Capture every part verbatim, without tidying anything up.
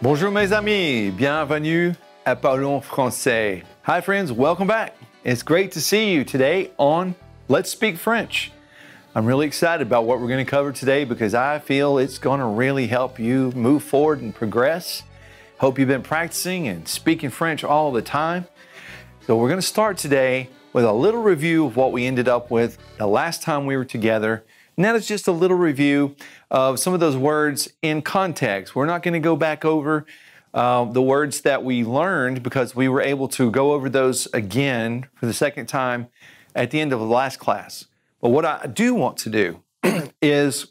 Bonjour mes amis, bienvenue à Parlons Francais. Hi friends, welcome back. It's great to see you today on Let's Speak French. I'm really excited about what we're going to cover today because I feel it's going to really help you move forward and progress. Hope you've been practicing and speaking French all the time. So we're going to start today with a little review of what we ended up with the last time we were together. And that is just a little review of some of those words in context. We're not going to go back over uh, the words that we learned because we were able to go over those again for the second time at the end of the last class. But what I do want to do is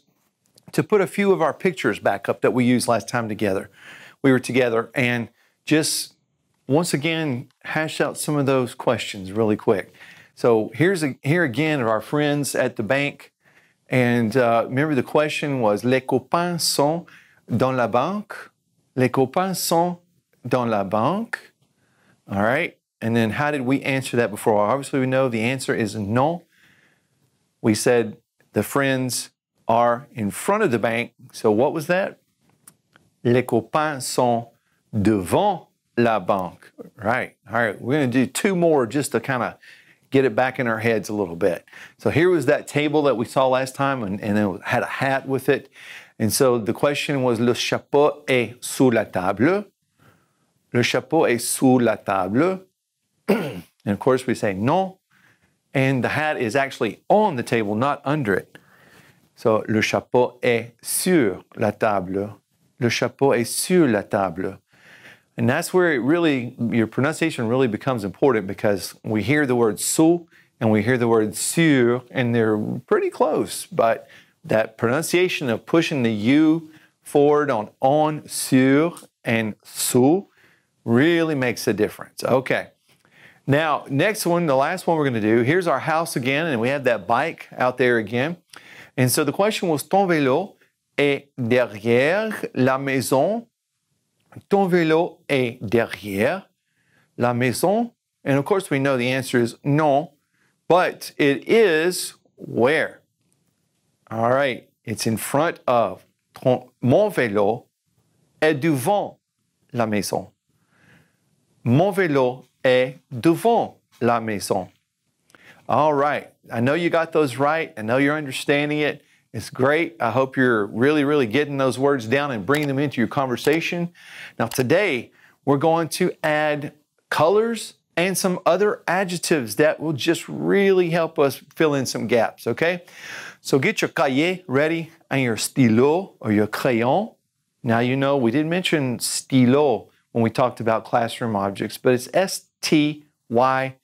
to put a few of our pictures back up that we used last time together. We were together and just once again hash out some of those questions really quick. So here's a, here again are our friends at the bank. And uh, remember the question was, les copains sont dans la banque? Les copains sont dans la banque? All right. And then how did we answer that before? Obviously, we know the answer is non. We said the friends are in front of the bank. So what was that? Les copains sont devant la banque. Right. All right. We're going to do two more just to kind of get it back in our heads a little bit. So here was that table that we saw last time, and, and it had a hat with it. And so the question was, le chapeau est sous la table. Le chapeau est sous la table. And of course we say non. And the hat is actually on the table, not under it. So le chapeau est sur la table. Le chapeau est sur la table. And that's where it really, your pronunciation really becomes important because we hear the word sous and we hear the word sur, and they're pretty close, but that pronunciation of pushing the U forward on on, sur, and sous really makes a difference. Okay. Now, next one, the last one we're going to do, here's our house again, and we have that bike out there again. And so the question was, ton vélo est derrière la maison? Ton vélo est derrière la maison? And of course, we know the answer is non, but it is where? All right, it's in front of. Ton, mon vélo est devant la maison. Mon vélo est devant la maison. All right, I know you got those right. I know you're understanding it. It's great. I hope you're really, really getting those words down and bringing them into your conversation. Now, today, we're going to add colors and some other adjectives that will just really help us fill in some gaps, okay? So get your cahier ready and your stylo or your crayon. Now, you know, we did mention stylo when we talked about classroom objects, but it's S T Y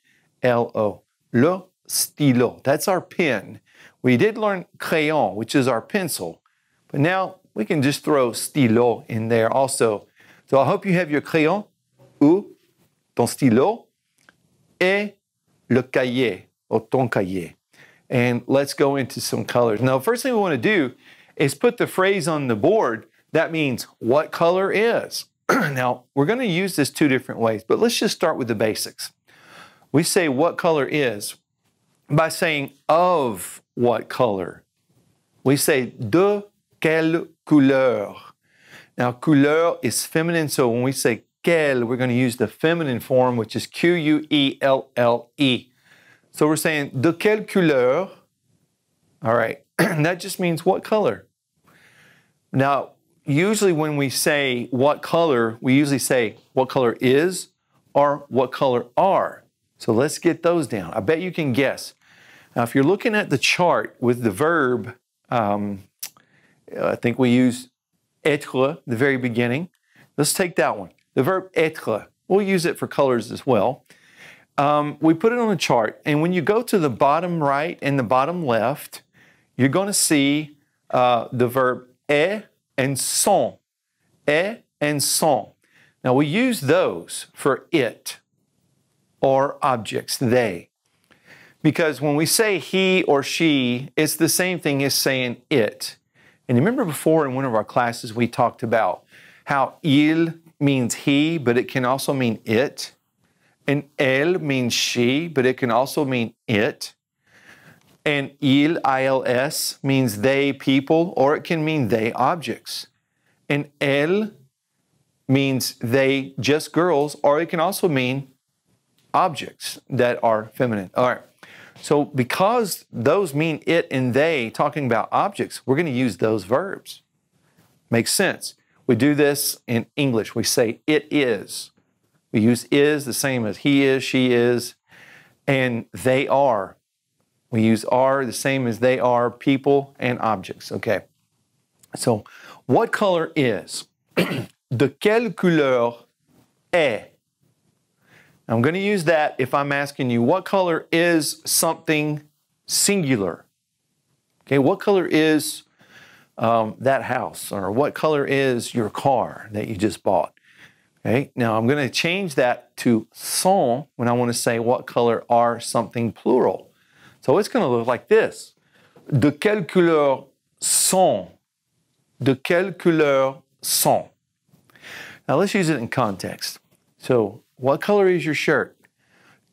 L O, le stylo. That's our pen. We did learn crayon, which is our pencil, but now we can just throw stylo in there also. So I hope you have your crayon ou ton stylo et le cahier or ton cahier. And let's go into some colors. Now, first thing we want to do is put the phrase on the board that means what color is. Now, we're going to use this two different ways, but let's just start with the basics. We say what color is by saying of what color. We say de quelle couleur. Now, couleur is feminine, so when we say quelle, we're going to use the feminine form, which is Q U E L L E. So we're saying de quelle couleur. All right, that just means what color. Now, usually when we say what color, we usually say what color is or what color are. So let's get those down. I bet you can guess. Now, if you're looking at the chart with the verb, um, I think we use être, the very beginning. Let's take that one. The verb être. We'll use it for colors as well. Um, we put it on a chart, and when you go to the bottom right and the bottom left, you're going to see uh, the verb est and sont. Est and sont. Now, we use those for it or objects, they. Because when we say he or she, it's the same thing as saying it. And remember before in one of our classes, we talked about how il means he, but it can also mean it. And elle means she, but it can also mean it. And il, I L S, means they, people, or it can mean they, objects. And elle means they, just girls, or it can also mean objects that are feminine. All right. So because those mean it and they, talking about objects, we're going to use those verbs. Makes sense. We do this in English. We say it is. We use is the same as he is, she is, and they are. We use are the same as they are, people and objects. Okay. So what color is? De quelle couleur est? I'm going to use that if I'm asking you what color is something singular. Okay, what color is um, that house, or what color is your car that you just bought? Okay, now I'm going to change that to son when I want to say what color are something plural. So it's going to look like this. De quelle couleur sont? De quelle couleur sont? Now let's use it in context. So, what color is your shirt?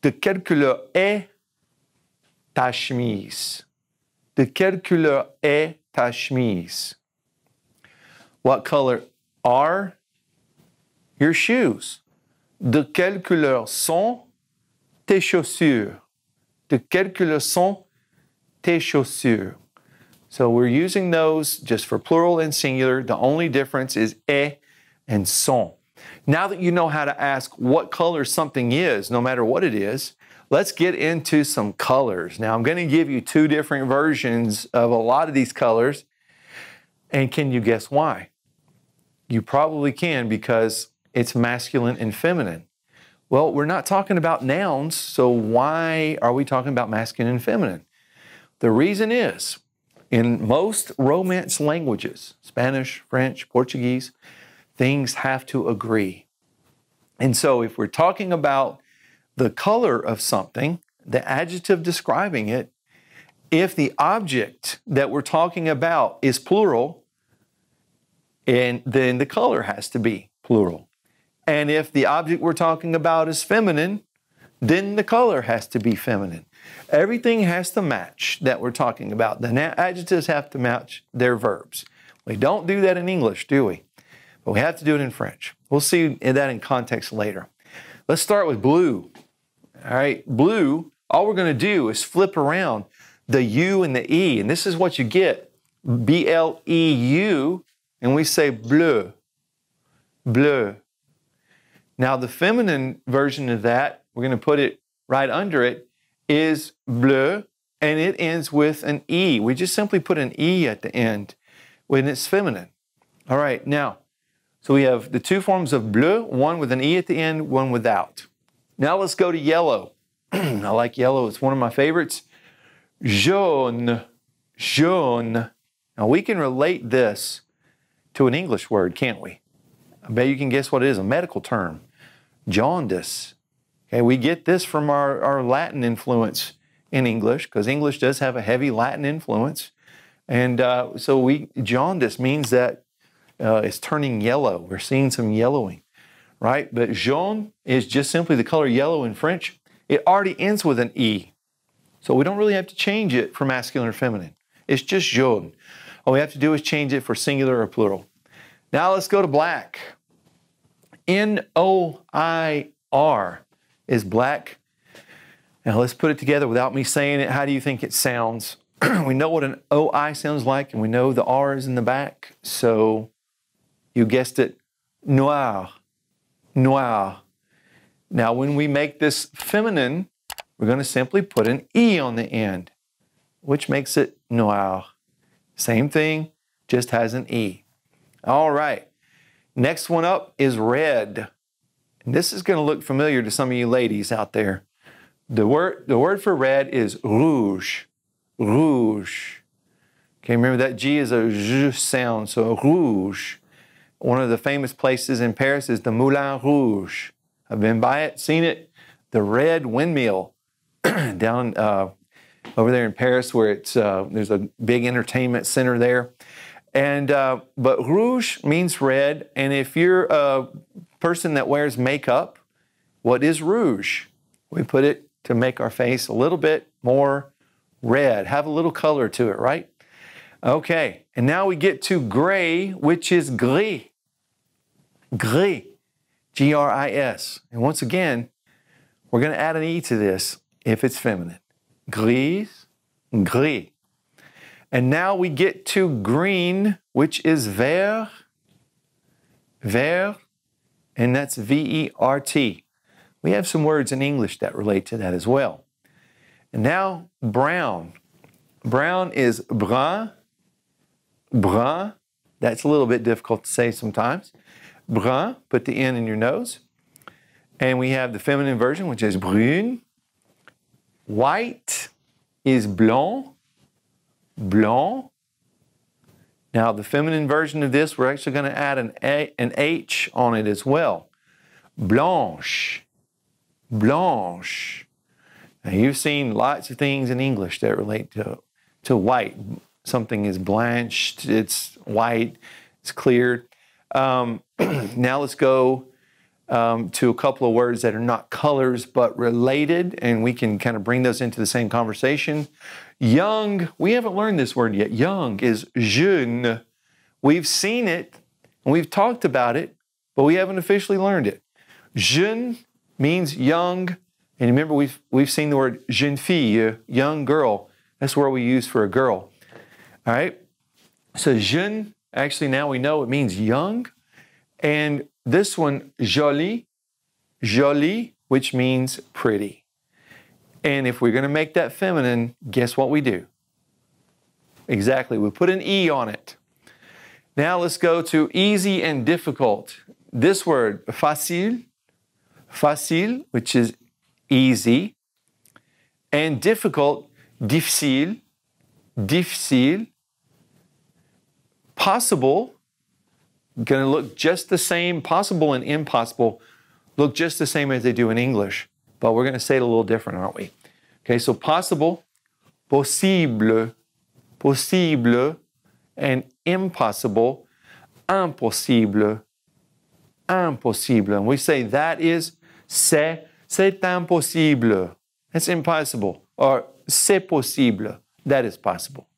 De quelle couleur est ta chemise? De quelle couleur est ta chemise? What color are your shoes? De quelle couleur sont tes chaussures? De quelle couleur sont tes chaussures? So we're using those just for plural and singular. The only difference is est and sont. Now that you know how to ask what color something is, no matter what it is, let's get into some colors. Now, I'm going to give you two different versions of a lot of these colors. And can you guess why? You probably can, because it's masculine and feminine. Well, we're not talking about nouns, so why are we talking about masculine and feminine? The reason is, in most Romance languages, Spanish, French, Portuguese, things have to agree. And so if we're talking about the color of something, the adjective describing it, if the object that we're talking about is plural, and then the color has to be plural. And if the object we're talking about is feminine, then the color has to be feminine. Everything has to match that we're talking about. The adjectives have to match their verbs. We don't do that in English, do we? But we have to do it in French. We'll see that in context later. Let's start with blue. All right, blue, all we're going to do is flip around the U and the E, and this is what you get, B L E U, and we say bleu, bleu. Now, the feminine version of that, we're going to put it right under it, is bleu, and it ends with an E. We just simply put an E at the end when it's feminine. All right, now, so we have the two forms of bleu, one with an E at the end, one without. Now let's go to yellow. I like yellow. It's one of my favorites. Jaune, jaune. Now we can relate this to an English word, can't we? I bet you can guess what it is, a medical term. Jaundice. Okay, we get this from our, our Latin influence in English, because English does have a heavy Latin influence. And uh, so we, jaundice means that Uh, it's turning yellow. We're seeing some yellowing, right? But jaune is just simply the color yellow in French. It already ends with an E. So we don't really have to change it for masculine or feminine. It's just jaune. All we have to do is change it for singular or plural. Now let's go to black. N O I R is black. Now let's put it together without me saying it. How do you think it sounds? We know what an O I sounds like, and we know the R is in the back. So you guessed it, noir, noir. Now, when we make this feminine, we're going to simply put an E on the end, which makes it noir. Same thing, just has an E. All right. Next one up is red. And this is going to look familiar to some of you ladies out there. The word, the word for red is rouge, rouge. Okay, remember that G is a J sound, so rouge. One of the famous places in Paris is the Moulin Rouge. I've been by it, seen it. The red windmill down uh, over there in Paris, where it's uh, there's a big entertainment center there. And uh, but rouge means red, and if you're a person that wears makeup, what is rouge? We put it to make our face a little bit more red, have a little color to it, right? Okay, and now we get to gray, which is gris. gris, G R I S. And once again, we're going to add an E to this if it's feminine. Grise, gris. And now we get to green, which is vert, vert, and that's V E R T. We have some words in English that relate to that as well. And now brown. Brown is brun, brun. That's a little bit difficult to say sometimes. Brun, put the N in your nose. And we have the feminine version, which is brune. White is blanc, blanc. Now the feminine version of this, we're actually going to add an, a, an H on it as well. Blanche, blanche. Now you've seen lots of things in English that relate to, to white. Something is blanched, it's white, it's cleared. Um, now let's go um, to a couple of words that are not colors but related, and we can kind of bring those into the same conversation. Young, we haven't learned this word yet. Young is jeune. We've seen it, and we've talked about it, but we haven't officially learned it. Jeune means young. And remember, we've, we've seen the word jeune fille, young girl. That's where we use for a girl. All right. So jeune, actually now we know it means young. And this one, jolie, jolie, which means pretty. And if we're going to make that feminine, guess what we do? Exactly. We put an E on it. Now let's go to easy and difficult. This word, facile, facile, which is easy, and difficult, difficile, difficile. Possible, going to look just the same. Possible and impossible look just the same as they do in English, but we're going to say it a little different, aren't we? Okay, so possible, possible, possible, and impossible, impossible, impossible. And we say that is c'est. C'est impossible. That's impossible. Or c'est possible. That is possible.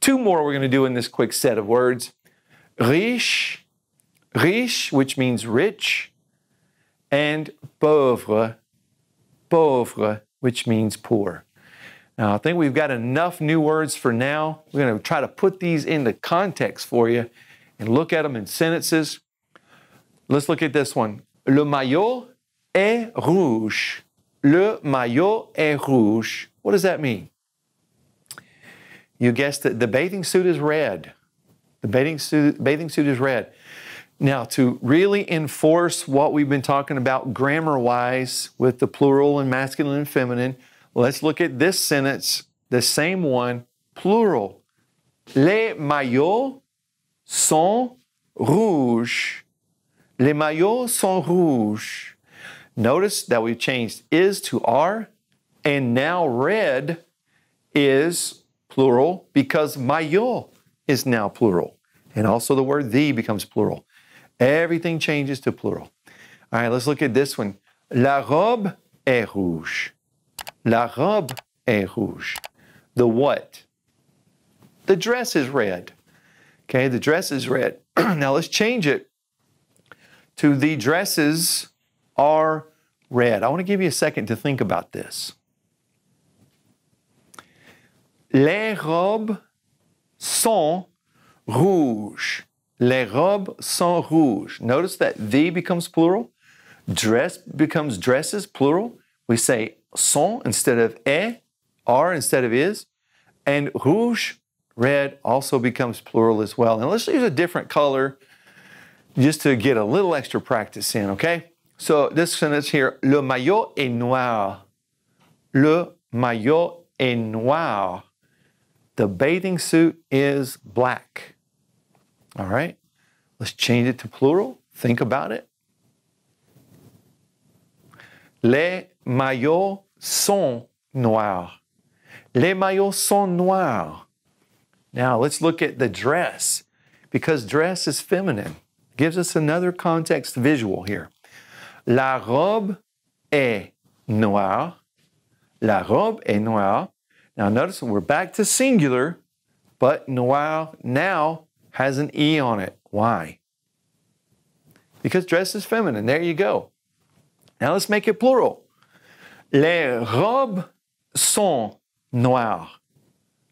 Two more we're going to do in this quick set of words. Riche, riche, which means rich, and pauvre, pauvre, which means poor. Now, I think we've got enough new words for now. We're going to try to put these into context for you and look at them in sentences. Let's look at this one. Le maillot est rouge. Le maillot est rouge. What does that mean? You guessed it. The bathing suit is red. The bathing suit, bathing suit is red. Now, to really enforce what we've been talking about grammar-wise with the plural and masculine and feminine, let's look at this sentence, the same one, plural. Les maillots sont rouges. Les maillots sont rouges. Notice that we've changed is to are, and now red is plural because maillot is now plural. And also the word the becomes plural. Everything changes to plural. All right, let's look at this one. La robe est rouge. La robe est rouge. The what? The dress is red. Okay, the dress is red. Now let's change it to the dresses are red. I want to give you a second to think about this. Les robes sont rouges. Les robes sont rouges. Notice that the becomes plural. Dress becomes dresses, plural. We say sont instead of est, are instead of is. And rouge, red, also becomes plural as well. And let's use a different color just to get a little extra practice in, okay? So this sentence here, le maillot est noir. Le maillot est noir. The bathing suit is black. All right, let's change it to plural. Think about it. Les maillots sont noirs. Les maillots sont noirs. Now let's look at the dress, because dress is feminine. It gives us another context visual here. La robe est noire. La robe est noire. Now notice we're back to singular, but noir now has an E on it. Why? because dress is feminine. There you go. Now let's make it plural. Les robes sont noires.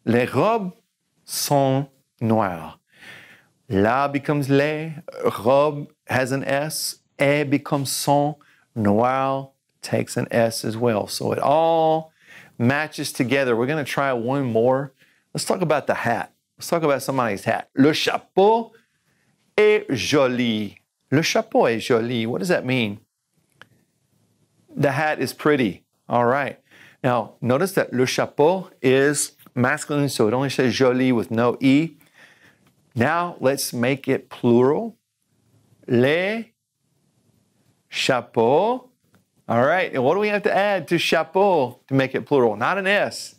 Les robes sont noires. La becomes les, robe has an S, et becomes son, noir takes an S as well. So it all matches together. We're going to try one more. Let's talk about the hat. Let's talk about somebody's hat. Le chapeau est joli. Le chapeau est joli. What does that mean? The hat is pretty. All right. Now, notice that le chapeau is masculine, so it only says joli with no E. Now, let's make it plural. Les chapeaux. All right, and what do we have to add to chapeau to make it plural? Not an S.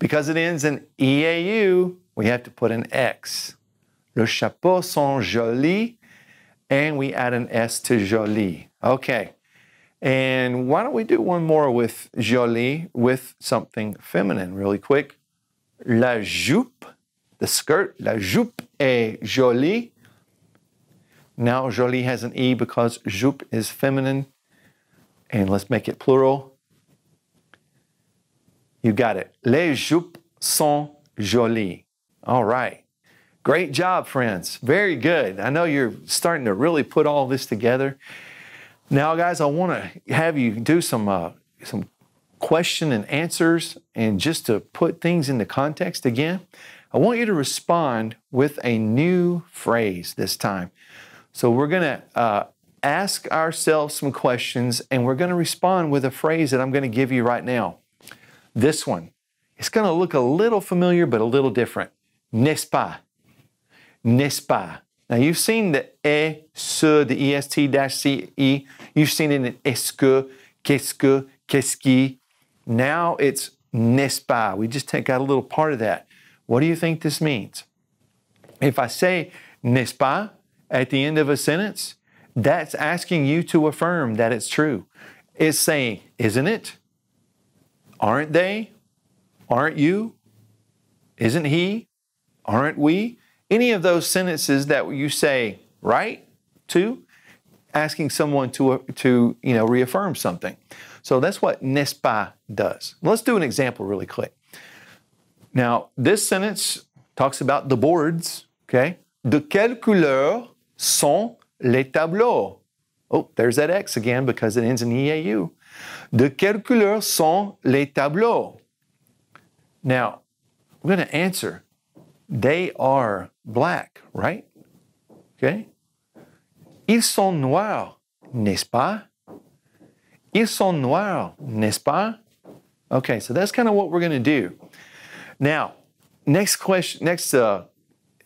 Because it ends in E A U, we have to put an X. Le chapeau sont jolis, and we add an S to joli. Okay, and why don't we do one more with joli, with something feminine really quick. La jupe. The skirt, la jupe est jolie. Now jolie has an E because jupe is feminine. And let's make it plural. You got it. Les jupes sont jolies. All right. Great job, friends. Very good. I know you're starting to really put all this together. Now, guys, I want to have you do some, uh, some question and answers. And just to put things into context again, I want you to respond with a new phrase this time. So we're going to uh, ask ourselves some questions, and we're going to respond with a phrase that I'm going to give you right now. This one. It's going to look a little familiar, but a little different. N'est-ce pas? N'est-ce pas? Now, you've seen the est ce, the E S T C E. You've seen it in est-ce que, qu'est-ce que, qu'est-ce qui. Now it's n'est-ce pas. We just take out a little part of that. What do you think this means? If I say, n'est-ce pas, at the end of a sentence, that's asking you to affirm that it's true. It's saying, isn't it? Aren't they? Aren't you? Isn't he? Aren't we? Any of those sentences that you say, right, to, asking someone to, to you know, reaffirm something. So that's what n'est-ce pas does. Let's do an example really quick. Now, this sentence talks about the boards, okay? De quelle couleur sont les tableaux? Oh, there's that X again because it ends in E A U. De quelle couleur sont les tableaux? Now, we're going to answer. They are black, right? Okay? Ils sont noirs, n'est-ce pas? Ils sont noirs, n'est-ce pas? Okay, so that's kind of what we're going to do. Now, next question, next uh,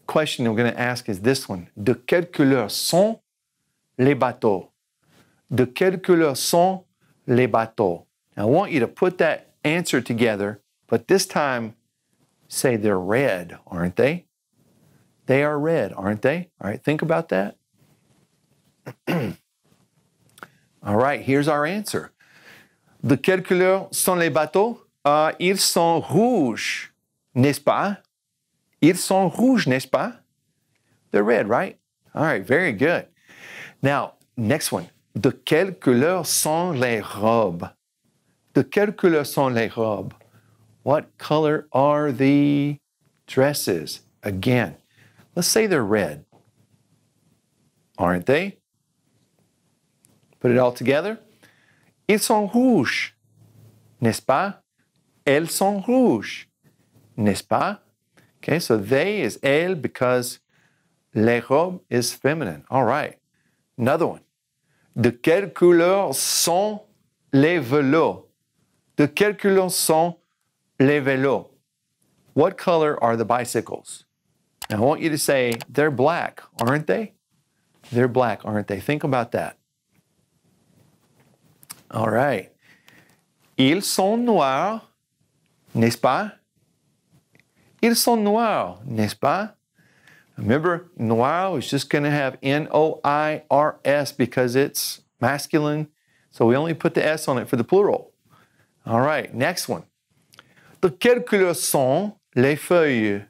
question we're going to ask is this one. De quelle couleur sont les bateaux? De quelle couleur sont les bateaux? Now, I want you to put that answer together, but this time say they're red, aren't they? They are red, aren't they? All right, think about that. All right, here's our answer. De quelle couleur sont les bateaux? Uh, ils sont rouges. N'est-ce pas? Ils sont rouges, n'est-ce pas? They're red, right? All right, very good. Now, next one. De quelle couleur sont les robes? De quelle couleur sont les robes? What color are the dresses? Again, let's say they're red. Aren't they? Put it all together. Ils sont rouges, n'est-ce pas? Elles sont rouges, n'est-ce pas? Okay, so they is elle because les robes is feminine. All right. Another one. De quelle couleur sont les vélos? De quelle couleur sont les vélos? What color are the bicycles? Now, I want you to say they're black, aren't they? They're black, aren't they? Think about that. All right. Ils sont noirs, n'est-ce pas? Ils sont noirs, n'est-ce pas? Remember, noir is just going to have N O I R S because it's masculine. So we only put the S on it for the plural. All right, next one. De quelle couleur sont les feuilles?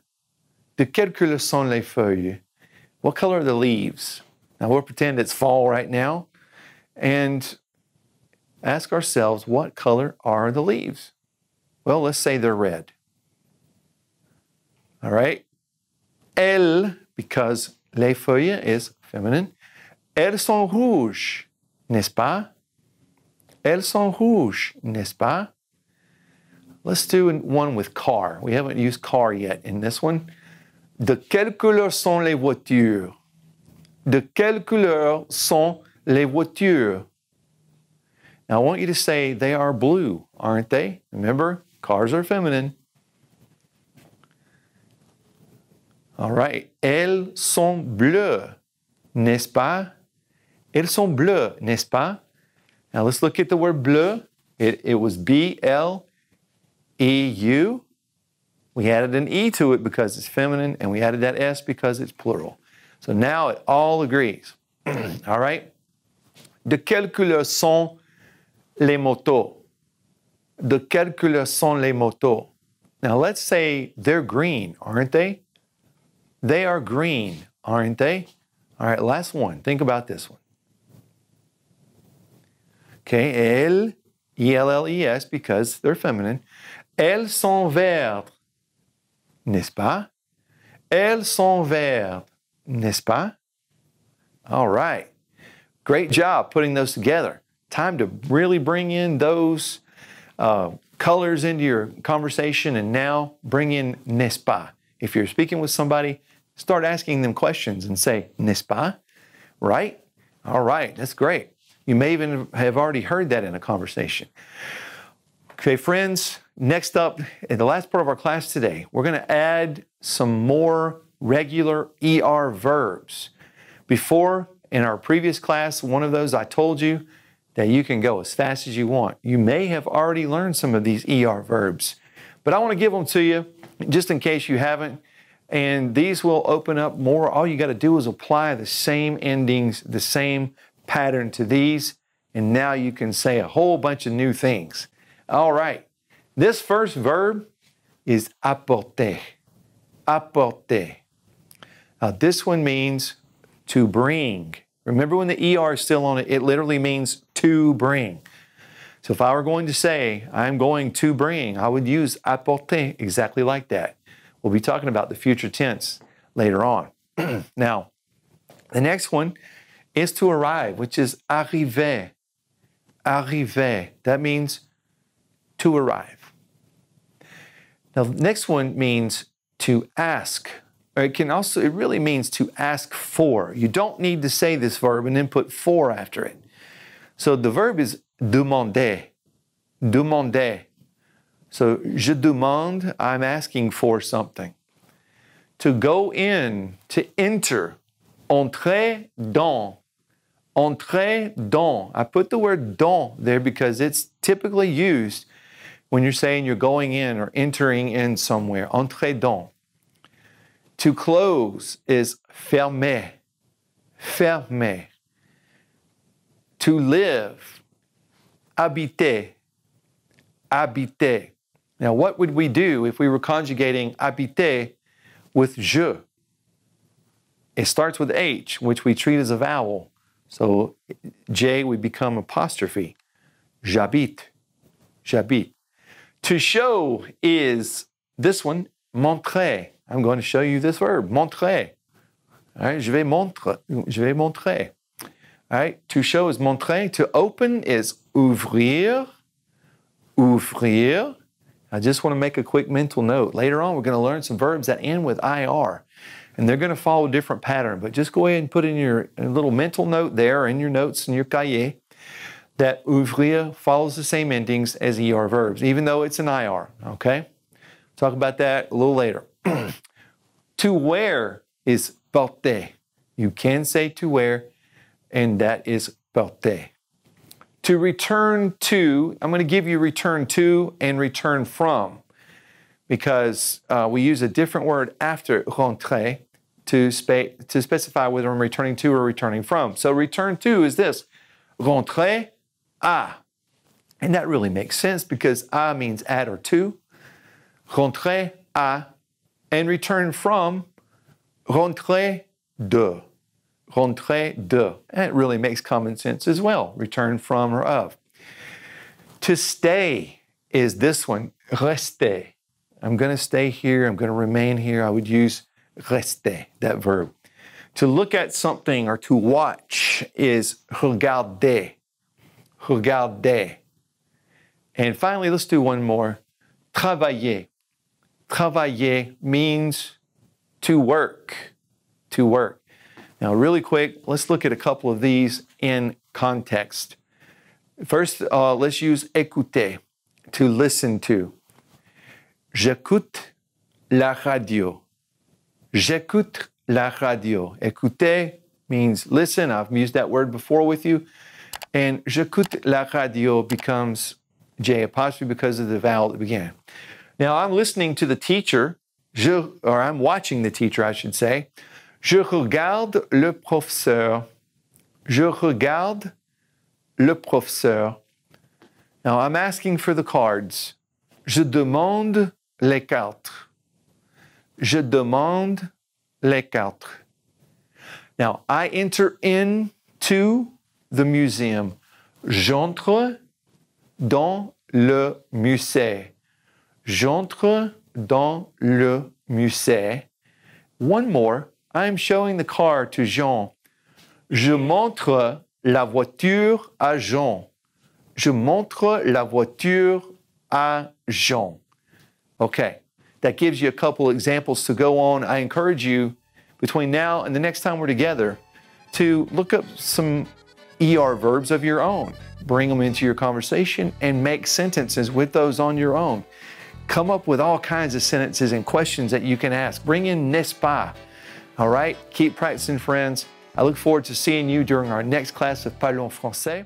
De quelle couleur sont les feuilles? What color are the leaves? Now we'll pretend it's fall right now and ask ourselves, what color are the leaves? Well, let's say they're red. All right. Elles, because les feuilles is feminine. Elles sont rouges, n'est-ce pas? Elles sont rouges, n'est-ce pas? Let's do one with car. We haven't used car yet in this one. De quelle couleur sont les voitures? De quelle couleur sont les voitures? Now I want you to say they are blue, aren't they? Remember, cars are feminine. All right. Elles sont bleues, n'est-ce pas? Elles sont bleues, n'est-ce pas? Now let's look at the word bleu. It, it was B L E U. We added an E to it because it's feminine, and we added that S because it's plural. So now it all agrees. All right? De quelle couleur sont les motos? De quelle couleur sont les motos? Now let's say they're green, aren't they? They are green, aren't they? All right, last one. Think about this one. Okay, elles, E L L E S, because they're feminine. Elles sont vertes, n'est-ce pas? Elles sont vertes, n'est-ce pas? All right. Great job putting those together. Time to really bring in those uh, colors into your conversation, and now bring in n'est-ce pas. If you're speaking with somebody, start asking them questions and say, n'est-ce pas? Right? All right, that's great. You may even have already heard that in a conversation. Okay, friends, next up, in the last part of our class today, we're going to add some more regular E R verbs. Before, in our previous class, one of those I told you that you can go as fast as you want. You may have already learned some of these E R verbs, but I want to give them to you just in case you haven't. And these will open up more. All you got to do is apply the same endings, the same pattern to these. And now you can say a whole bunch of new things. All right. This first verb is apporter. Apporter. Now, this one means to bring. Remember when the E R is still on it, it literally means to bring. So if I were going to say, I'm going to bring, I would use apporter exactly like that. We'll be talking about the future tense later on. Now, the next one is to arrive, which is arriver. Arriver. That means to arrive. Now, the next one means to ask. Or it can also, it really means to ask for. You don't need to say this verb and then put for after it. So the verb is demander. Demander. So, je demande, I'm asking for something. To go in, to enter, entrer dans, entrer dans. I put the word dans there because it's typically used when you're saying you're going in or entering in somewhere, entrer dans. To close is fermer, fermer. To live, habiter, habiter. Now, what would we do if we were conjugating habiter with je? It starts with H, which we treat as a vowel. So, J would become apostrophe. J'habite. J'habite. To show is this one, montrer. I'm going to show you this verb, montrer. All right, je vais montrer. Je vais montrer. All right, to show is montrer. To open is ouvrir. Ouvrir. I just want to make a quick mental note. Later on, we're going to learn some verbs that end with I R, and they're going to follow a different pattern. But just go ahead and put in your little mental note there, in your notes, in your cahier, that ouvrir follows the same endings as E R verbs, even though it's an I R, okay? Talk about that a little later. To wear is porter. You can say to wear, and that is porter. To return to, I'm going to give you return to and return from because uh, we use a different word after rentrer to, spe to specify whether I'm returning to or returning from. So return to is this, rentrer à. And that really makes sense because à means at or to. Rentrer à and return from, rentrer de. rentrer de. And it really makes common sense as well, return from or of. To stay is this one, rester. I'm going to stay here, I'm going to remain here. I would use rester, that verb. To look at something or to watch is regarder, regarder. And finally, let's do one more, travailler. Travailler means to work, to work. Now, really quick, let's look at a couple of these in context. First, uh, let's use écouter, to listen to. J'écoute la radio. J'écoute la radio. Écouter means listen. I've used that word before with you. And j'écoute la radio becomes J apostrophe because of the vowel that began. Now, I'm listening to the teacher, je, or I'm watching the teacher, I should say. Je regarde le professeur. Je regarde le professeur. Now, I'm asking for the cards. Je demande les cartes. Je demande les cartes. Now, I enter into the museum. J'entre dans le musée. J'entre dans le musée. One more. I'm showing the car to Jean. Je montre la voiture à Jean. Je montre la voiture à Jean. Okay, that gives you a couple examples to go on. I encourage you, between now and the next time we're together, to look up some E R verbs of your own. Bring them into your conversation and make sentences with those on your own. Come up with all kinds of sentences and questions that you can ask. Bring in n'est-ce pas. All right, keep practicing, friends. I look forward to seeing you during our next class of Parlons Francais.